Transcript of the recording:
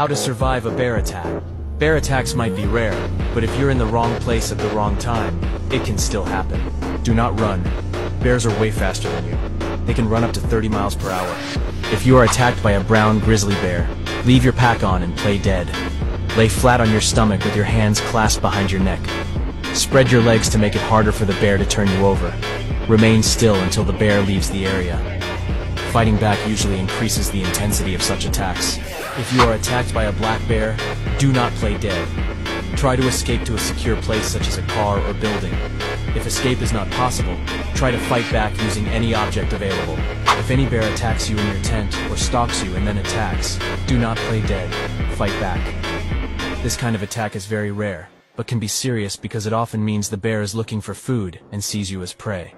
How to survive a bear attack. Bear attacks might be rare, but if you're in the wrong place at the wrong time, it can still happen. Do not run. Bears are way faster than you. They can run up to 30 miles per hour. If you are attacked by a brown grizzly bear, leave your pack on and play dead. Lay flat on your stomach with your hands clasped behind your neck. Spread your legs to make it harder for the bear to turn you over. Remain still until the bear leaves the area. Fighting back usually increases the intensity of such attacks. If you are attacked by a black bear, do not play dead. Try to escape to a secure place such as a car or building. If escape is not possible, try to fight back using any object available. If any bear attacks you in your tent or stalks you and then attacks, do not play dead. Fight back. This kind of attack is very rare, but can be serious because it often means the bear is looking for food and sees you as prey.